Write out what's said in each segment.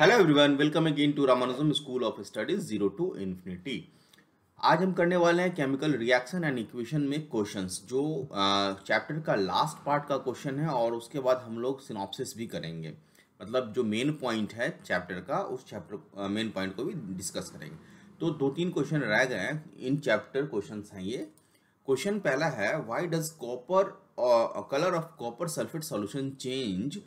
Hello everyone, welcome again to Ramanujam school of studies zero to infinity. आज हम करने वाले हैं केमिकल रिएक्शन एंड इक्वेशन में क्वेश्चंस, जो चैप्टर का लास्ट पार्ट का क्वेश्चन है। और उसके बाद हम लोग सिनॉप्सिस भी करेंगे, मतलब जो मेन पॉइंट है चैप्टर का, उस चैप्टर मेन पॉइंट को भी डिस्कस करेंगे। तो दो तीन क्वेश्चन रह गए हैं, इन चैप्टर क्वेश्चन हैं ये। क्वेश्चन पहला है, why does copper colour of copper sulphate solution change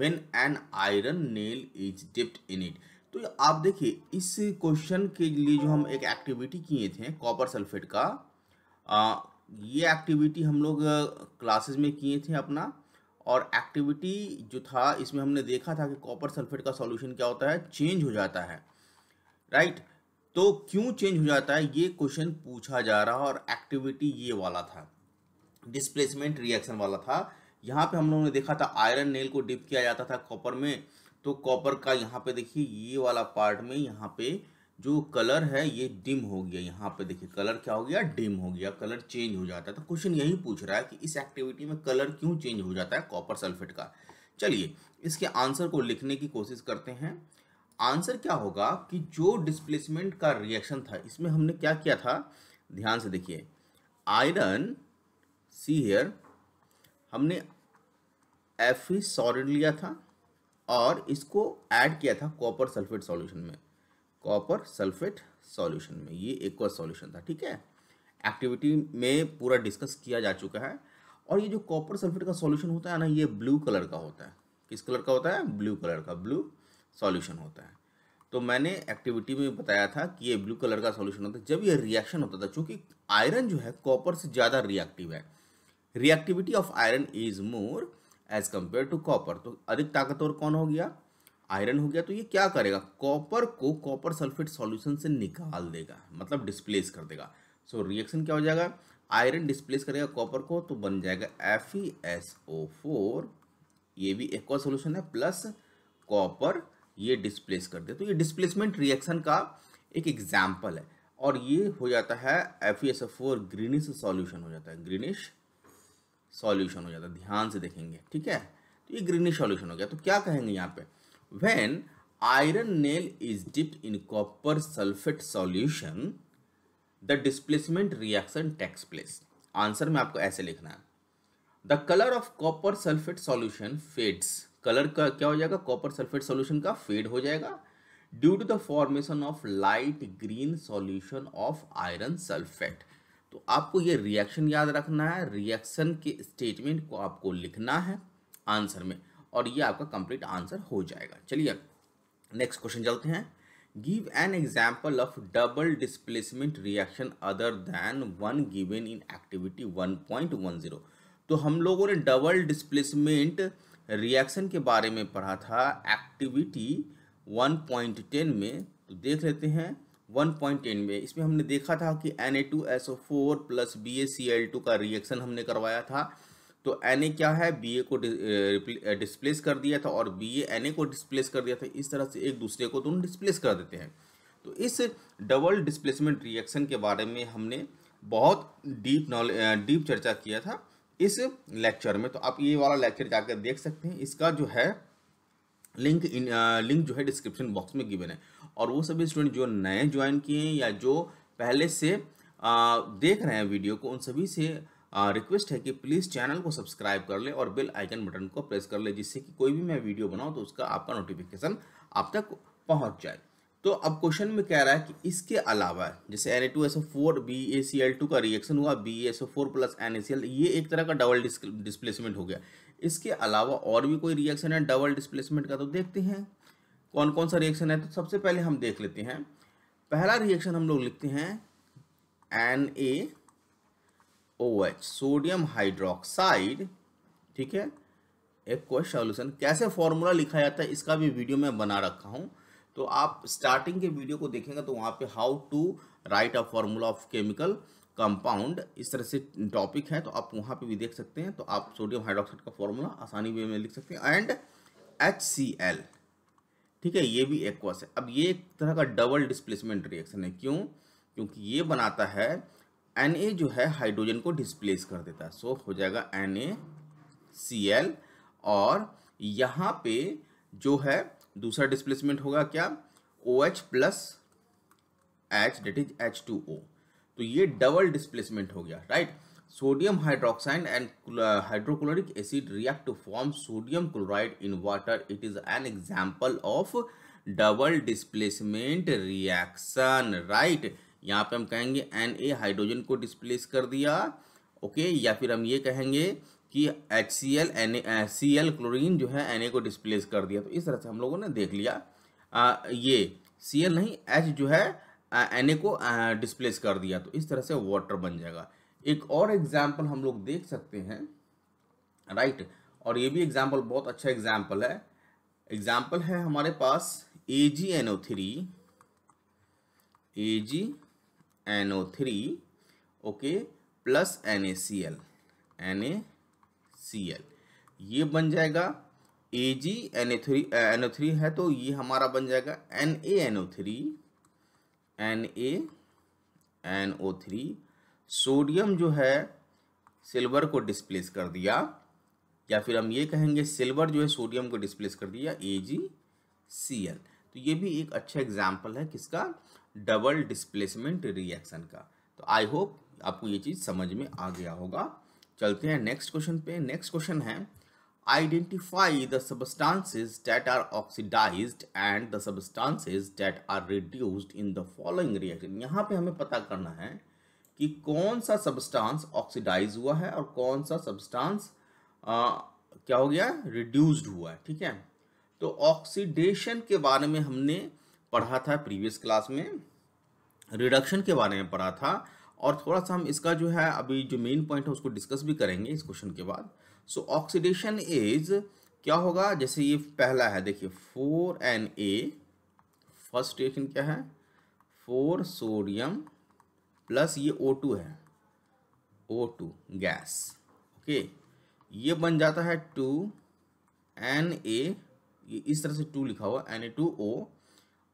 When an iron nail is dipped in it। तो आप देखिए, इस क्वेश्चन के लिए जो हम एक एक्टिविटी किए थे कॉपर सल्फेट का, ये एक्टिविटी हम लोग क्लासेस में किए थे अपना। और एक्टिविटी जो था इसमें हमने देखा था कि कॉपर सल्फेट का सॉल्यूशन क्या होता है, चेंज हो जाता है, राइट। तो क्यों चेंज हो जाता है ये क्वेश्चन पूछा जा रहा है। और एक्टिविटी ये वाला था, डिस्प्लेसमेंट रिएक्शन वाला था। यहाँ पे हम लोगों ने देखा था आयरन नेल को डिप किया जाता था कॉपर में, तो कॉपर का यहाँ पे देखिए ये वाला पार्ट में यहाँ पे जो कलर है ये डिम हो गया। यहाँ पे देखिए कलर क्या हो गया, डिम हो गया, कलर चेंज हो जाता है। तो क्वेश्चन यही पूछ रहा है कि इस एक्टिविटी में कलर क्यों चेंज हो जाता है कॉपर सल्फेट का। चलिए इसके आंसर को लिखने की कोशिश करते हैं। आंसर क्या होगा कि जो डिस्प्लेसमेंट का रिएक्शन था इसमें हमने क्या किया था, ध्यान से देखिए। आयरन सी हेयर हमने Fe लिया था और इसको ऐड किया था कॉपर सल्फेट सॉल्यूशन में, कॉपर सल्फेट सॉल्यूशन में ये एक सॉल्यूशन था, ठीक है। एक्टिविटी में पूरा डिस्कस किया जा चुका है। और ये जो कॉपर सल्फेट का सॉल्यूशन होता है ना, ये ब्लू कलर का होता है। किस कलर का होता है? ब्लू कलर का, ब्लू सॉल्यूशन होता है। तो मैंने एक्टिविटी में बताया था कि ये ब्लू कलर का सॉल्यूशन होता है। जब ये रिएक्शन होता था, चूँकि आयरन जो है कॉपर से ज़्यादा रिएक्टिव है, reactivity of iron is more as compare to copper. तो अधिक ताकतवर कौन हो गया? आयरन हो गया। तो ये क्या करेगा, कॉपर को कॉपर सल्फेट सॉल्यूशन से निकाल देगा, मतलब डिस्प्लेस कर देगा। सो रिएक्शन क्या हो जाएगा, आयरन डिस्प्लेस करेगा कॉपर को, तो बन जाएगा FeSO4, ये भी एक्वा सॉल्यूशन है, प्लस कॉपर ये डिस्प्लेस कर दे। तो ये डिस्प्लेसमेंट रिएक्शन का एक एग्जाम्पल है। और ये हो जाता है FeSO4 ग्रीनिश सॉल्यूशन हो जाता है, ग्रीनिश सॉल्यूशन हो जाता है, ध्यान से देखेंगे, ठीक है। तो ये ग्रीनिश सॉल्यूशन हो गया। तो क्या कहेंगे यहाँ पे, when iron nail is dipped in copper sulphate solution the displacement reaction takes place. Answer में आपको ऐसे लिखना है, the colour of copper sulphate solution fades. Colour का क्या हो जाएगा, कॉपर सल्फेट सॉल्यूशन का फेड हो जाएगा, due to the formation of light green solution of iron sulphate. तो आपको ये रिएक्शन याद रखना है, रिएक्शन के स्टेटमेंट को आपको लिखना है आंसर में, और ये आपका कंप्लीट आंसर हो जाएगा। चलिए नेक्स्ट क्वेश्चन चलते हैं। Give an example of double displacement reaction other than one given in activity 1.10। तो हम लोगों ने डबल डिस्प्लेसमेंट रिएक्शन के बारे में पढ़ा था एक्टिविटी 1.10 में। तो देख लेते हैं 1.10 में, इसमें हमने देखा था कि Na2SO4 प्लस BaCl2 का रिएक्शन हमने करवाया था। तो Na क्या है, Ba को डिस्प्लेस कर दिया था, और Ba Na को डिस्प्लेस कर दिया था। इस तरह से एक दूसरे को दोनों डिस्प्लेस कर देते हैं। तो इस डबल डिस्प्लेसमेंट रिएक्शन के बारे में हमने बहुत डीप चर्चा किया था इस लेक्चर में। तो आप ये वाला लेक्चर जाकर देख सकते हैं, इसका जो है लिंक जो है डिस्क्रिप्शन बॉक्स में गिवन है। और वो सभी स्टूडेंट जो नए ज्वाइन किए हैं या जो पहले से देख रहे हैं वीडियो को, उन सभी से रिक्वेस्ट है कि प्लीज़ चैनल को सब्सक्राइब कर ले और बेल आइकन बटन को प्रेस कर ले, जिससे कि कोई भी मैं वीडियो बनाऊँ तो उसका आपका नोटिफिकेशन आप तक पहुँच जाए। तो अब क्वेश्चन में कह रहा है कि इसके अलावा जैसे Na2SO4 BaCl2 का रिएक्शन हुआ, BaSO4 प्लस NaCl, ये एक तरह का डबल डिस्प्लेसमेंट हो गया। इसके अलावा और भी कोई रिएक्शन है डबल डिस्प्लेसमेंट का, तो देखते हैं कौन कौन सा रिएक्शन है। तो सबसे पहले हम देख लेते हैं, पहला रिएक्शन हम लोग लिखते हैं NaOH, सोडियम हाइड्रोक्साइड, ठीक है, एक्वस सॉल्यूशन। कैसे फॉर्मूला लिखा जाता है इसका भी वीडियो में बना रखा हूँ, तो आप स्टार्टिंग के वीडियो को देखेंगे तो वहाँ पे how to write a formula of chemical compound, इस तरह से टॉपिक है, तो आप वहाँ पे भी देख सकते हैं। तो आप सोडियम हाइड्रोक्साइड का फॉर्मूला आसानी वे में लिख सकते हैं, एंड HCl, ठीक है, ये भी एक्वस है। अब ये एक तरह का डबल डिस्प्लेसमेंट रिएक्शन है, क्यों? क्योंकि ये बनाता है Na जो है हाइड्रोजन को डिस्प्लेस कर देता है, सो हो जाएगा NaCl। और यहाँ पे जो है दूसरा डिस्प्लेसमेंट होगा क्या, OH plus H that is H2O। तो ये डबल डिस्प्लेसमेंट हो गया, right. Sodium hydroxide and hydrochloric acid react to form sodium chloride in water. It is an example of double displacement reaction, right. यहाँ पे हम कहेंगे Na हाइड्रोजन को displace कर दिया, ओके या फिर हम ये कहेंगे कि HCl HCl क्लोरीन जो है Na को डिस्प्लेस कर दिया। तो इस तरह से हम लोगों ने देख लिया ये Cl नहीं H जो है Na को डिस्प्लेस कर दिया, तो इस तरह से वाटर बन जाएगा। एक और एग्जाम्पल हम लोग देख सकते हैं, राइट। और ये भी एग्जाम्पल बहुत अच्छा एग्जाम्पल है। एग्जाम्पल है हमारे पास AgNO3 ओके प्लस NaCl, ये बन जाएगा AgNO3 है तो ये हमारा बन जाएगा NaNO3। सोडियम जो है सिल्वर को डिस्प्लेस कर दिया, या फिर हम ये कहेंगे सिल्वर जो है सोडियम को डिस्प्लेस कर दिया AgCl। तो ये भी एक अच्छा एग्जाम्पल है किसका, डबल डिस्प्लेसमेंट रिएक्शन का। तो आई होप आपको ये चीज़ समझ में आ गया होगा। चलते हैं नेक्स्ट क्वेश्चन पे। नेक्स्ट क्वेश्चन है identify the substances that are oxidised and the substances that are reduced in the following reaction. यहाँ पे हमें पता करना है कि कौन सा सब्सटेंस ऑक्सीडाइज हुआ है और कौन सा सब्सटेंस क्या हो गया, रिड्यूस्ड हुआ है, ठीक है। तो ऑक्सीडेशन के बारे में हमने पढ़ा था प्रीवियस क्लास में, रिडक्शन के बारे में पढ़ा था, और थोड़ा सा हम इसका जो है अभी जो मेन पॉइंट है उसको डिस्कस भी करेंगे इस क्वेश्चन के बाद। सो ऑक्सीडेशन इज क्या होगा, जैसे ये पहला है देखिए 4Na, फर्स्ट रिएक्शन क्या है 4 सोडियम प्लस ये O2 है, O2 गैस, ओके ये बन जाता है 2Na, ये इस तरह से 2 लिखा हुआ Na2O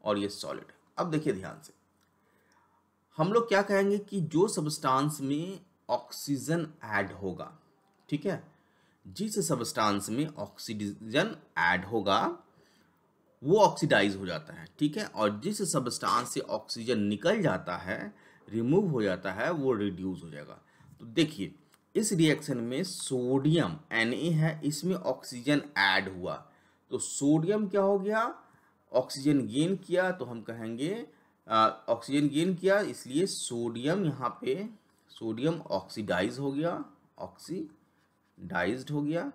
और ये सॉलिड। अब देखिए ध्यान से हम लोग क्या कहेंगे कि जो सब्सटेंस में ऑक्सीजन ऐड होगा, ठीक है, जिस सब्सटेंस में ऑक्सीजन ऐड होगा वो ऑक्सीडाइज हो जाता है, ठीक है, और जिस सब्सटेंस से ऑक्सीजन निकल जाता है, रिमूव हो जाता है, वो रिड्यूस हो जाएगा। तो देखिए इस रिएक्शन में सोडियम Na है, इसमें ऑक्सीजन ऐड हुआ, तो सोडियम क्या हो गया, ऑक्सीजन गेन किया, तो हम कहेंगे ऑक्सीजन गेन किया इसलिए सोडियम यहाँ पे सोडियम ऑक्सीडाइज हो गया, ऑक्सीडाइज्ड हो गया,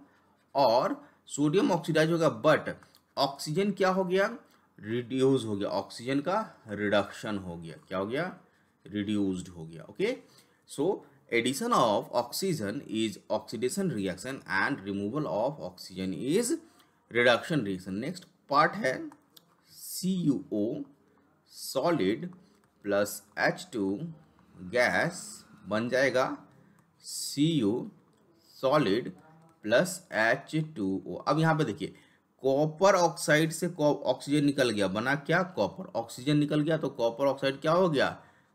और सोडियम ऑक्सीडाइज हो गया बट ऑक्सीजन क्या हो गया, रिड्यूस हो गया, ऑक्सीजन का रिडक्शन हो गया, क्या हो गया, रिड्यूस्ड हो गया, okay. So addition of oxygen is oxidation reaction and removal of oxygen is reduction reaction. Next part है CuO solid plus H2 gas बन जाएगा Cu सॉलिड प्लस H2O। अब यहाँ पे देखिए कॉपर ऑक्साइड से ऑक्सीजन निकल गया, बना क्या, कॉपर ऑक्सीजन निकल गया, तो कॉपर ऑक्साइड क्या हो गया,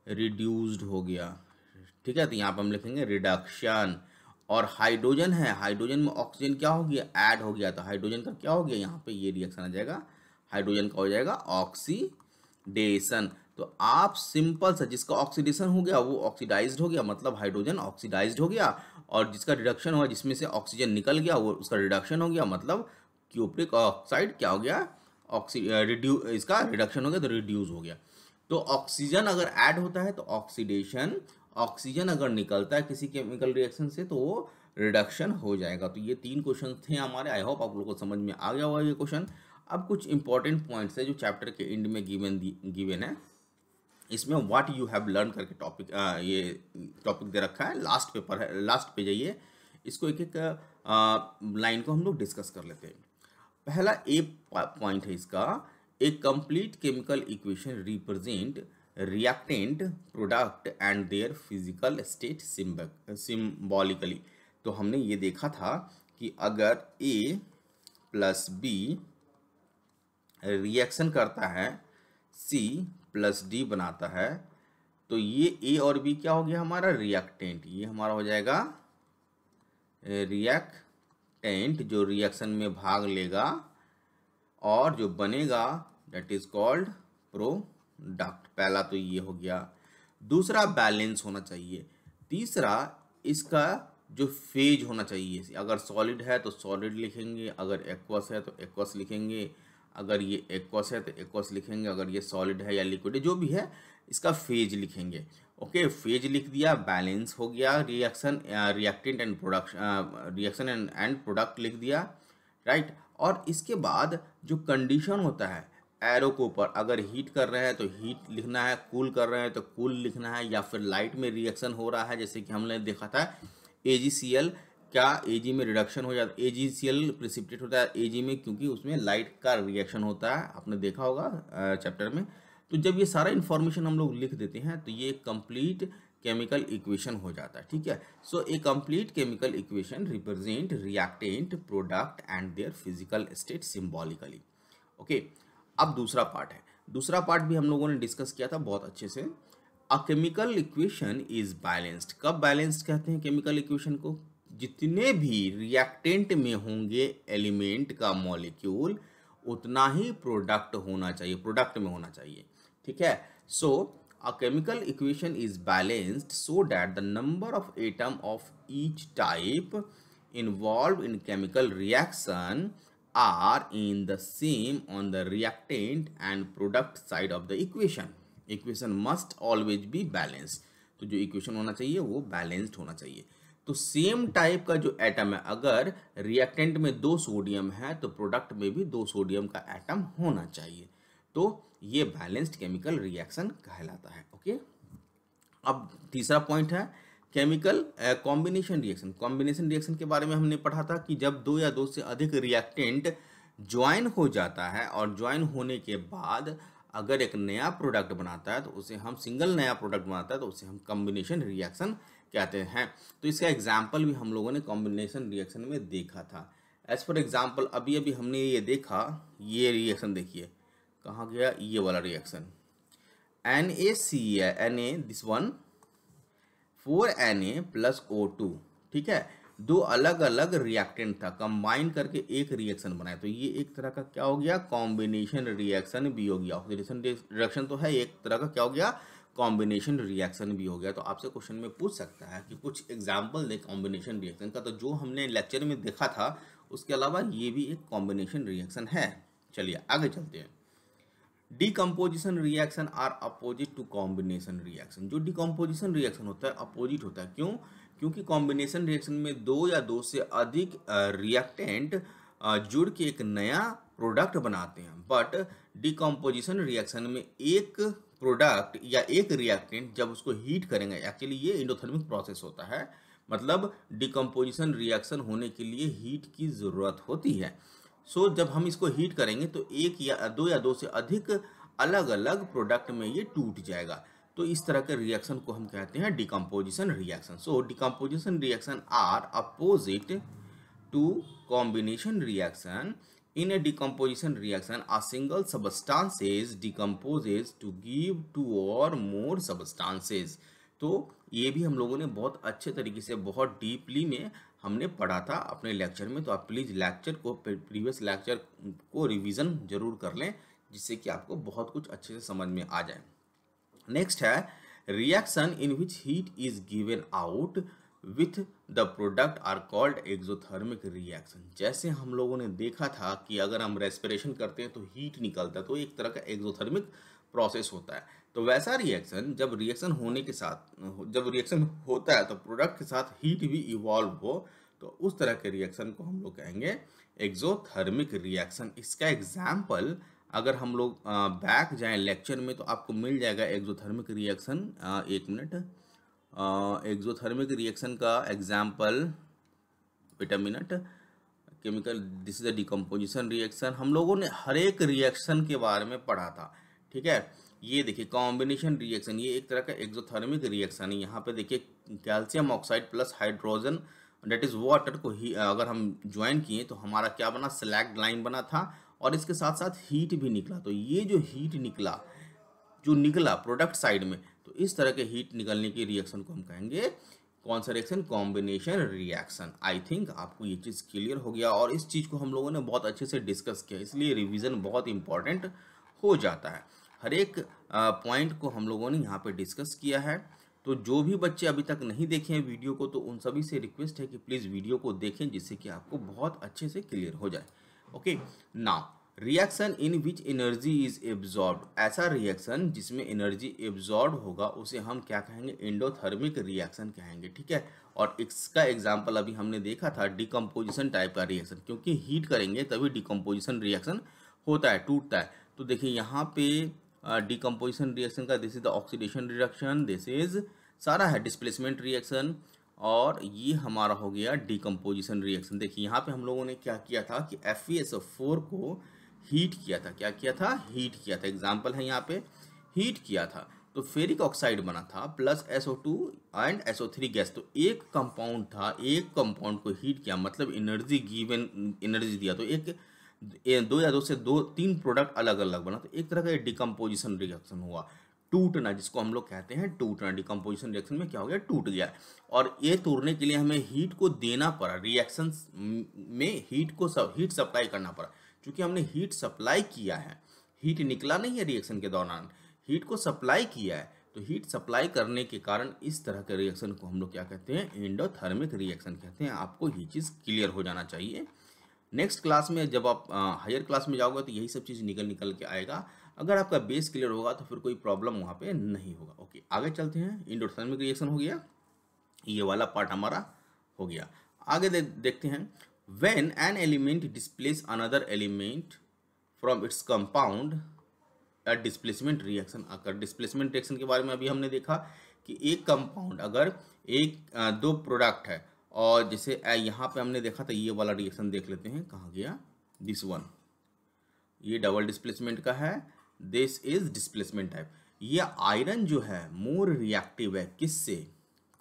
रिड्यूस्ड हो गया, ठीक है, तो यहाँ पे हम लिखेंगे रिडक्शन। और हाइड्रोजन है, हाइड्रोजन में ऑक्सीजन क्या हो गया, ऐड हो गया, तो हाइड्रोजन का क्या हो गया, यहाँ पे ये रिएक्शन आ जाएगा, हाइड्रोजन का हो जाएगा ऑक्सीडेशन। तो आप सिंपल सा जिसका ऑक्सीडेशन हो गया वो ऑक्सीडाइज्ड हो गया, मतलब हाइड्रोजन ऑक्सीडाइज्ड हो गया, और जिसका रिडक्शन हुआ जिसमें से ऑक्सीजन निकल गया वो उसका रिडक्शन हो गया, मतलब क्यूप्रिक ऑक्साइड क्या हो गया, इसका रिडक्शन हो गया, तो रिड्यूस हो गया। तो ऑक्सीजन अगर ऐड होता है तो ऑक्सीडेशन, ऑक्सीजन अगर निकलता है किसी केमिकल रिएक्शन से तो वो रिडक्शन हो जाएगा। तो ये 3 क्वेश्चन थे हमारे, आई होप आप लोगों को समझ में आ गया होगा ये क्वेश्चन। अब कुछ इंपॉर्टेंट पॉइंट्स है जो चैप्टर के एंड में गिवन है, इसमें व्हाट यू हैव लर्न करके टॉपिक ये टॉपिक दे रखा है, लास्ट पेपर है, लास्ट पे जाइए, इसको एक एक लाइन को हम लोग डिस्कस कर लेते हैं। पहला ए पॉइंट है इसका, a complete chemical equation represent reactant product and their physical state symbolically. तो हमने ये देखा था कि अगर ए प्लस बी रिएक्शन करता है C प्लस D बनाता है, तो ये A और B क्या हो गया हमारा, रिएक्टेंट, ये हमारा हो जाएगा रिएक्टेंट जो रिएक्शन में भाग लेगा, और जो बनेगा दैट इज कॉल्ड प्रोडक्ट। पहला तो ये हो गया, दूसरा बैलेंस होना चाहिए, तीसरा इसका जो फेज होना चाहिए, अगर सॉलिड है तो सॉलिड लिखेंगे, अगर एक्वस है तो एक्वस लिखेंगे, अगर ये एक्वस है तो एक्वस लिखेंगे, अगर ये सॉलिड है या लिक्विड है जो भी है इसका फेज लिखेंगे। ओके, फेज लिख दिया, बैलेंस हो गया, reactant and production, reaction and product लिख दिया, राइट। और इसके बाद जो कंडीशन होता है एरो के ऊपर, अगर हीट कर रहे हैं तो हीट लिखना है, कूल कर रहे हैं तो कूल लिखना है, या फिर लाइट में रिएक्शन हो रहा है जैसे कि हमने देखा था AgCl क्या Ag में रिडक्शन हो जाता है, AgCl प्रेसिपिटेट होता है Ag में क्योंकि उसमें लाइट का रिएक्शन होता है, आपने देखा होगा चैप्टर में। तो जब ये सारा इन्फॉर्मेशन हम लोग लिख देते हैं तो ये कंप्लीट केमिकल इक्वेशन हो जाता है, ठीक है। So a complete chemical equation represent reactant product and their physical state symbolically. Okay, अब दूसरा पार्ट है, दूसरा पार्ट भी हम लोगों ने डिस्कस किया था बहुत अच्छे से। A chemical equation is balanced, कब बैलेंस्ड कहते हैं केमिकल इक्वेशन को, जितने भी रिएक्टेंट में होंगे एलिमेंट का मॉलिक्यूल उतना ही प्रोडक्ट होना चाहिए, प्रोडक्ट में होना चाहिए, ठीक है। So a chemical equation is balanced so that the number of atom of each type involve in chemical reaction are in the same on the reactant and product side of the equation. Equation must always be balance, तो जो equation होना चाहिए वो balanced होना चाहिए। तो same type का जो एटम है, अगर रिएक्टेंट में 2 सोडियम है तो प्रोडक्ट में भी 2 सोडियम का एटम होना चाहिए, तो ये बैलेंस्ड केमिकल रिएक्शन कहलाता है। ओके, अब तीसरा पॉइंट है chemical combination reaction. Combination reaction के बारे में हमने पढ़ा था कि जब 2 या 2 से अधिक रिएक्टेंट ज्वाइन हो जाता है और ज्वाइन होने के बाद अगर एक नया प्रोडक्ट बनाता है तो उसे हम सिंगल नया प्रोडक्ट बनाता है तो उसे हम कॉम्बिनेशन रिएक्शन कहते हैं। तो इसका एग्जाम्पल भी हम लोगों ने कॉम्बिनेशन रिएक्शन में देखा था। एज फॉर एग्जाम्पल, अभी हमने ये देखा, ये रिएक्शन देखिए कहाँ गया, ये वाला reaction NaCl, this one 4Na + O2, ठीक है। 2 अलग अलग रिएक्टेंट था, कंबाइन करके एक रिएक्शन बनाया, तो ये एक तरह का क्या हो गया, कॉम्बिनेशन रिएक्शन भी हो गया। ऑक्सीडेशन रिएक्शन तो है, एक तरह का क्या हो गया, कॉम्बिनेशन रिएक्शन भी हो गया। तो आपसे क्वेश्चन में पूछ सकता है कि कुछ एग्जाम्पल दे कॉम्बिनेशन रिएक्शन का, तो जो हमने लेक्चर में देखा था उसके अलावा ये भी एक कॉम्बिनेशन रिएक्शन है। चलिए आगे चलते हैं। Decomposition reaction are opposite to combination reaction. जो डिकम्पोजिशन रिएक्शन होता है अपोजिट होता है, क्यों, क्योंकि कॉम्बिनेशन रिएक्शन में 2 या 2 से अधिक रिएक्टेंट जुड़ के एक नया प्रोडक्ट बनाते हैं, बट डिकम्पोजिशन रिएक्शन में एक प्रोडक्ट या एक रिएक्टेंट जब उसको हीट करेंगे, एक्चुअली ये एंडोथर्मिक प्रोसेस होता है, मतलब डिकम्पोजिशन रिएक्शन होने के लिए हीट की ज़रूरत होती है। सो जब हम इसको हीट करेंगे तो 1 या 2 से अधिक अलग अलग प्रोडक्ट में ये टूट जाएगा, तो इस तरह के रिएक्शन को हम कहते हैं decomposition reaction. So decomposition reaction are opposite to combination reaction. In a decomposition reaction a single substances decomposes to give 2 or more substances. तो ये भी हम लोगों ने बहुत अच्छे तरीके से, बहुत डीपली में हमने पढ़ा था अपने लेक्चर में। तो आप प्लीज़ लेक्चर को, प्रीवियस लेक्चर को रिवीजन जरूर कर लें, जिससे कि आपको बहुत कुछ अच्छे से समझ में आ जाए। नेक्स्ट है reaction in which heat is given out with the product are called exothermic reaction. जैसे हम लोगों ने देखा था कि अगर हम रेस्पिरेशन करते हैं तो हीट निकलता है, तो एक तरह का एक्सोथर्मिक प्रोसेस होता है। तो वैसा रिएक्शन जब रिएक्शन होता है तो प्रोडक्ट के साथ हीट भी इवॉल्व हो, तो उस तरह के रिएक्शन को हम लोग कहेंगे एक्सोथर्मिक रिएक्शन। इसका एग्जाम्पल अगर हम लोग बैक जाएं लेक्चर में तो आपको मिल जाएगा एक्सोथर्मिक रिएक्शन। एक मिनट, एक्सोथर्मिक रिएक्शन का एग्जाम्पल, बेटा minute, chemical, this is a decomposition reaction. हम लोगों ने हर एक रिएक्शन के बारे में पढ़ा था, ठीक है। ये देखिए कॉम्बिनेशन रिएक्शन, ये एक तरह का एक्सोथर्मिक रिएक्शन है। यहाँ पे देखिए calcium oxide plus hydrogen that is water को ही अगर हम ज्वाइन किए तो हमारा क्या बना, स्लैक्ड लाइन बना था, और इसके साथ साथ हीट भी निकला। तो ये जो हीट निकला, जो निकला प्रोडक्ट साइड में, तो इस तरह के हीट निकलने की रिएक्शन को हम कहेंगे कौन सा reaction? Combination reaction. I think आपको ये चीज़ क्लियर हो गया और इस चीज़ को हम लोगों ने बहुत अच्छे से डिस्कस किया, इसलिए रिवीजन बहुत इंपॉर्टेंट हो जाता है। हर एक पॉइंट को हम लोगों ने यहाँ पे डिस्कस किया है। तो जो भी बच्चे अभी तक नहीं देखे हैं वीडियो को, तो उन सभी से रिक्वेस्ट है कि प्लीज़ वीडियो को देखें, जिससे कि आपको बहुत अच्छे से क्लियर हो जाए। Okay, now reaction in which energy is absorbed. ऐसा रिएक्शन जिसमें एनर्जी एब्जॉर्ब होगा उसे हम क्या कहेंगे? एंडोथर्मिक रिएक्शन कहेंगे, ठीक है। और इसका एग्जाम्पल अभी हमने देखा था डिकम्पोजिशन टाइप का रिएक्शन, क्योंकि हीट करेंगे तभी डिकम्पोजिशन रिएक्शन होता है, टूटता है। तो देखिए यहाँ पे डिकम्पोजिशन रिएक्शन का this is the oxidation reaction, this is सारा है डिस्प्लेसमेंट रिएक्शन, और ये हमारा हो गया डिकम्पोजिशन रिएक्शन। देखिए यहाँ पे हम लोगों ने क्या किया था कि FeSO4 को हीट किया था। क्या किया था? हीट किया था। एग्जाम्पल है यहाँ पे, हीट किया था तो फेरिक ऑक्साइड बना था plus SO2 and SO3 gas. तो एक कंपाउंड था, एक कंपाउंड को हीट किया, मतलब एनर्जी गिवन, एनर्जी दिया। तो एक दो या दो से दो तीन प्रोडक्ट अलग अलग बना, तो एक तरह का डिकम्पोजिशन रिएक्शन हुआ, टूटना, जिसको हम लोग कहते हैं टूटना। डिकम्पोजिशन रिएक्शन में क्या हो गया? टूट गया। और ये तोड़ने के लिए हमें हीट को देना पड़ा, रिएक्शन में हीट को हीट सप्लाई करना पड़ा, क्योंकि हमने हीट सप्लाई किया है, हीट निकला नहीं है रिएक्शन के दौरान, हीट को सप्लाई किया है। तो हीट सप्लाई करने के कारण इस तरह के रिएक्शन को हम लोग क्या कहते हैं? एंडोथर्मिक रिएक्शन कहते हैं। आपको ये चीज़ क्लियर हो जाना चाहिए। नेक्स्ट क्लास में जब आप हायर क्लास में जाओगे तो यही सब चीज़ निकल के आएगा। अगर आपका बेस क्लियर होगा तो फिर कोई प्रॉब्लम वहाँ पे नहीं होगा। ओके, आगे चलते हैं। एंडोथर्मिक रिएक्शन हो गया, ये वाला पार्ट हमारा हो गया। आगे देखते हैं, when an element displace another element from its compound a displacement reaction आकर। डिस्प्लेसमेंट रिएक्शन के बारे में अभी हमने देखा कि एक कंपाउंड, अगर एक दो प्रोडक्ट है, और जैसे यहाँ पे हमने देखा था ये वाला रिएक्शन, देख लेते हैं कहाँ गया, दिस वन, ये डबल डिस्प्लेसमेंट का है, दिस इज डिस्प्लेसमेंट टाइप। ये आयरन जो है मोर रिएक्टिव है, किससे?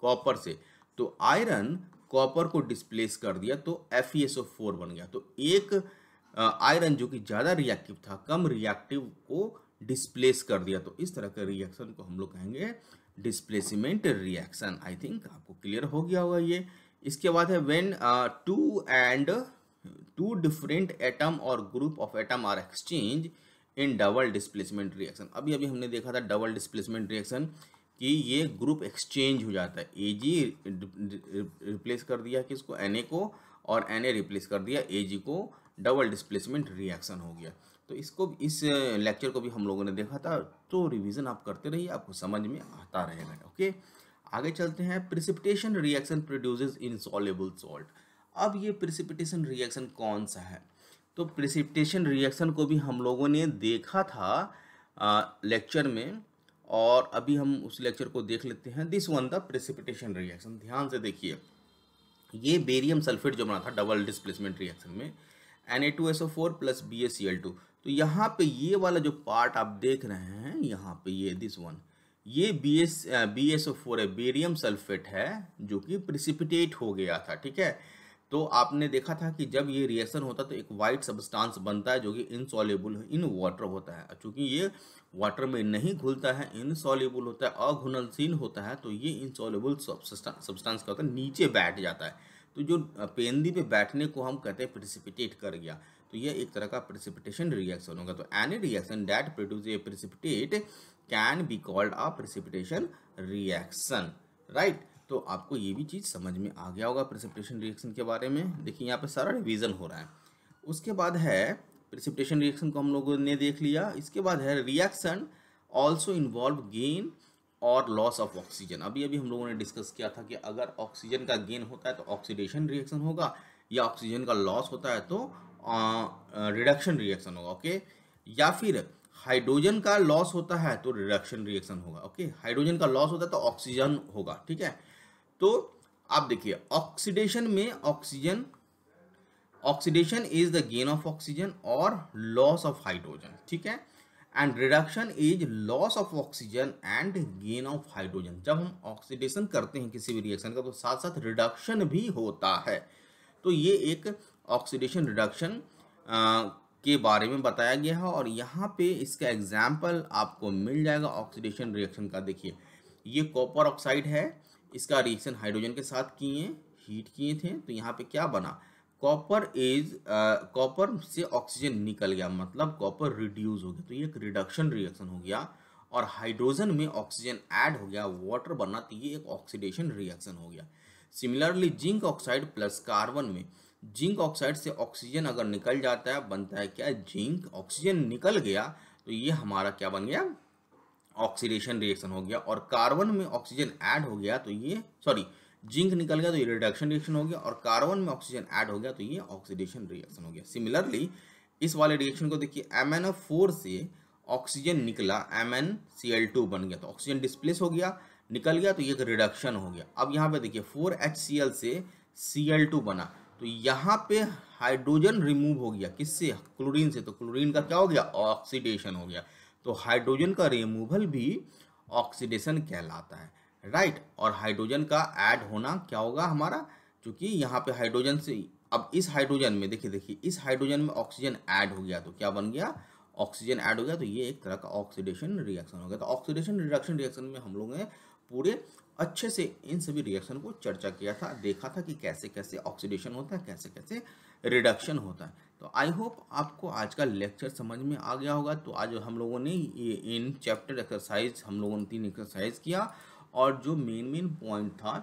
कॉपर से। तो आयरन कॉपर को डिस्प्लेस कर दिया तो FeSO4 बन गया। तो एक आयरन जो कि ज़्यादा रिएक्टिव था, कम रिएक्टिव को डिस्प्लेस कर दिया। तो इस तरह के रिएक्शन को हम लोग कहेंगे डिस्प्लेसमेंट रिएक्शन। आई थिंक आपको क्लियर हो गया होगा ये। इसके बाद है when two different atom or group of atom are exchange in double displacement reaction. अभी अभी हमने देखा था डबल डिस्प्लेसमेंट रिएक्शन कि ये ग्रुप एक्सचेंज हो जाता है, Ag रिप्लेस कर दिया किसको? Na को, और Na रिप्लेस कर दिया Ag को, डबल डिस्प्लेसमेंट रिएक्शन हो गया। तो इसको, इस लेक्चर को भी हम लोगों ने देखा था। तो रिवीजन आप करते रहिए, आपको समझ में आता रहेगा। ओके, आगे चलते हैं। Precipitation reaction produces insoluble salt. अब ये प्रेसिपिटेशन रिएक्शन कौन सा है? तो प्रेसिपिटेशन रिएक्शन को भी हम लोगों ने देखा था लेक्चर में, और अभी हम उस लेक्चर को देख लेते हैं। This one the precipitation reaction. ध्यान से देखिए, ये बेरियम सल्फेट जो बना था डबल डिस्प्लेसमेंट रिएक्शन में, Na2SO4 प्लस BaCl2। तो यहाँ पे ये वाला जो पार्ट आप देख रहे हैं, यहाँ पे ये दिस वन, ये BaSO4 है, बेरियम सल्फेट है, जो कि प्रेसिपिटेट हो गया था, ठीक है। तो आपने देखा था कि जब ये रिएक्शन होता है तो एक वाइट सब्सटेंस बनता है जो कि इनसॉल्युबल इन वाटर होता है। चूँकि ये वाटर में नहीं घुलता है, इनसॉल्युबल होता है, अघुलनशील होता है, तो ये इनसॉल्युबल सब्सटेंस का होता है, नीचे बैठ जाता है। तो जो पेंदी पे बैठने को हम कहते हैं प्रेसिपिटेट कर गया। तो यह एक तरह का प्रेसिपिटेशन रिएक्शन होगा। तो any reaction that produce a precipitate can be called a precipitation reaction, right. तो आपको ये भी चीज़ समझ में आ गया होगा प्रेसिपिटेशन रिएक्शन के बारे में। देखिए यहाँ पे सारा रिवीजन हो रहा है। उसके बाद है प्रेसिपिटेशन रिएक्शन को हम लोगों ने देख लिया। इसके बाद है reaction also involve gain or loss of oxygen. अभी अभी हम लोगों ने डिस्कस किया था कि अगर ऑक्सीजन का गेन होता है तो ऑक्सीडेशन रिएक्शन होगा, या ऑक्सीजन का लॉस होता है तो रिडक्शन रिएक्शन होगा, ओके। या फिर हाइड्रोजन का लॉस होता है तो रिडक्शन रिएक्शन होगा, ओके। हाइड्रोजन का लॉस होता है तो ऑक्सीजन होगा, ठीक है। तो आप देखिए, ऑक्सीडेशन में oxygen, oxidation is the gain of oxygen or loss of hydrogen, ठीक है। And reduction is loss of oxygen and gain of hydrogen. जब हम ऑक्सीडेशन करते हैं किसी भी रिएक्शन का, तो साथ साथ रिडक्शन भी होता है। तो ये एक ऑक्सीडेशन रिडक्शन के बारे में बताया गया है, और यहाँ पे इसका एग्जाम्पल आपको मिल जाएगा ऑक्सीडेशन रिएक्शन का। देखिए, ये कॉपर ऑक्साइड है, इसका रिएक्शन हाइड्रोजन के साथ किए हीट किए थे, तो यहाँ पे क्या बना कॉपर इज कॉपर से ऑक्सीजन निकल गया, मतलब कॉपर रिड्यूस हो गया, तो ये एक रिडक्शन रिएक्शन हो गया। और हाइड्रोजन में ऑक्सीजन ऐड हो गया, वाटर बना, तो ये एक ऑक्सीडेशन रिएक्शन हो गया। Similarly zinc oxide plus carbon में जिंक ऑक्साइड से ऑक्सीजन अगर निकल जाता है बनता है क्या जिंक, ऑक्सीजन निकल गया तो ये हमारा क्या बन गया ऑक्सीडेशन रिएक्शन हो गया। और कार्बन में ऑक्सीजन ऐड हो गया तो ये जिंक निकल गया तो ये रिडक्शन रिएक्शन हो गया, और कार्बन में ऑक्सीजन ऐड हो गया तो ये ऑक्सीडेशन रिएक्शन हो गया। सिमिलरली इस वाले रिएक्शन को देखिए, MnO4 से ऑक्सीजन निकला MnCl2 बन गया, तो ऑक्सीजन डिस्प्लेस हो गया, निकल गया तो ये एक रिडक्शन हो गया। अब यहाँ पे देखिए 4HCl से Cl2 बना, तो यहाँ पे हाइड्रोजन रिमूव हो गया किससे, क्लोरीन से, तो क्लोरीन का क्या हो गया ऑक्सीडेशन हो गया। तो हाइड्रोजन का रिमूवल भी ऑक्सीडेशन कहलाता है, राइट। और हाइड्रोजन का ऐड होना क्या होगा हमारा, क्योंकि यहाँ पे हाइड्रोजन से, अब इस हाइड्रोजन में देखिए इस हाइड्रोजन में ऑक्सीजन ऐड हो गया तो क्या बन गया ऑक्सीजन ऐड हो गया, तो ये एक तरह का ऑक्सीडेशन रिएक्शन हो गया। तो ऑक्सीडेशन रिडक्शन रिएक्शन में हम लोगों ने पूरे अच्छे से इन सभी रिएक्शन को चर्चा किया था, देखा था कि कैसे कैसे ऑक्सीडेशन होता है, कैसे कैसे रिडक्शन होता है। तो आई होप आपको आज का लेक्चर समझ में आ गया होगा। तो आज हम लोगों ने ये इन चैप्टर एक्सरसाइज हम लोगों ने 3 एक्सरसाइज किया, और जो मेन पॉइंट था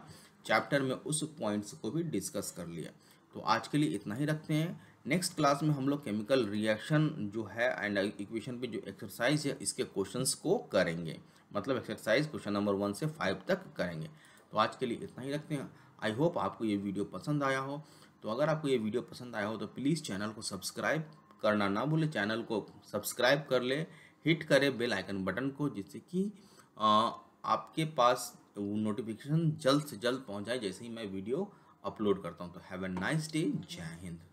चैप्टर में उस पॉइंट्स को भी डिस्कस कर लिया। तो आज के लिए इतना ही रखते हैं। नेक्स्ट क्लास में हम लोग केमिकल रिएक्शन जो है एंड इक्वेशन पे जो एक्सरसाइज है इसके क्वेश्चंस को करेंगे, मतलब एक्सरसाइज क्वेश्चन नंबर 1 से 5 तक करेंगे। तो आज के लिए इतना ही रखते हैं। आई होप आपको ये वीडियो पसंद आया हो। तो अगर आपको ये वीडियो पसंद आया हो तो प्लीज़ चैनल को सब्सक्राइब करना ना भूलें, चैनल को सब्सक्राइब कर ले, हिट करें बेल आइकन बटन को, जिससे कि आपके पास नोटिफिकेशन जल्द से जल्द पहुंच जाए जैसे ही मैं वीडियो अपलोड करता हूं। तो हैव अ नाइस डे, जय हिंद।